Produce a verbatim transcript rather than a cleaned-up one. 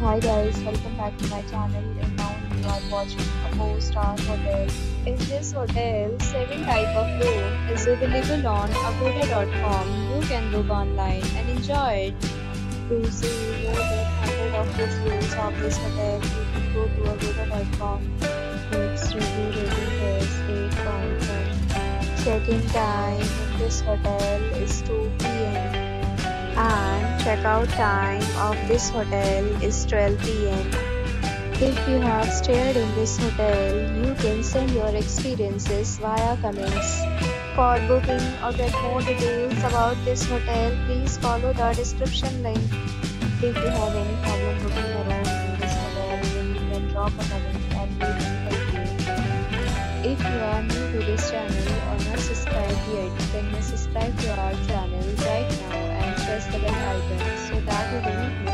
Hi guys, welcome back to my channel, and now you are watching a four star hotel. In this hotel, seven type of room is available on Agoda dot com. You can book online and enjoy it. To see more than one hundred of the reviews of this hotel, you can go to Agoda dot com. Its review rating is eight point one. Check-in time in this hotel is two p m and check-out time of this hotel is twelve p m If you have stayed in this hotel, you can send your experiences via comments. For booking or get more details about this hotel, please follow the description link. If you have any problem booking a room in this hotel, then you can drop a comment and we will help you. If you are new to this channel or not subscribed yet, then subscribe to our channel right now. Press the bell icon so that you don't miss